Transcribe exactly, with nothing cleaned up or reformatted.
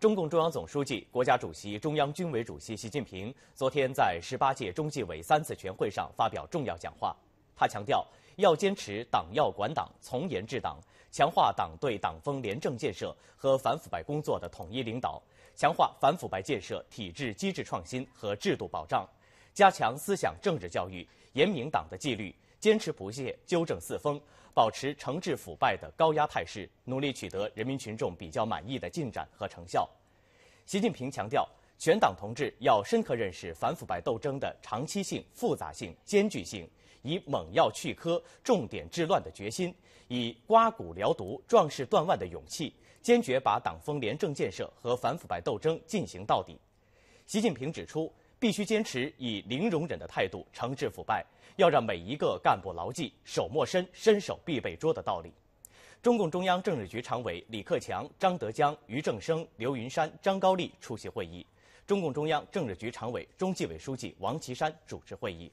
中共中央总书记、国家主席、中央军委主席习近平昨天在十八届中纪委三次全会上发表重要讲话。他强调，要坚持党要管党、从严治党，强化党对党风廉政建设和反腐败工作的统一领导，强化反腐败建设体制机制创新和制度保障，加强思想政治教育，严明党的纪律，坚持不懈纠正四风，保持惩治腐败的高压态势，努力取得人民群众比较满意的进展和成效。习近平强调，全党同志要深刻认识反腐败斗争的长期性、复杂性、艰巨性，以猛药去疴、重点治乱的决心，以刮骨疗毒、壮士断腕的勇气，坚决把党风廉政建设和反腐败斗争进行到底。习近平指出，必须坚持以零容忍的态度惩治腐败，要让每一个干部牢记"手莫伸，伸手必被捉"的道理。中共中央政治局常委李克强、张德江、俞正声、刘云山、张高丽出席会议，中共中央政治局常委、中纪委书记王岐山主持会议。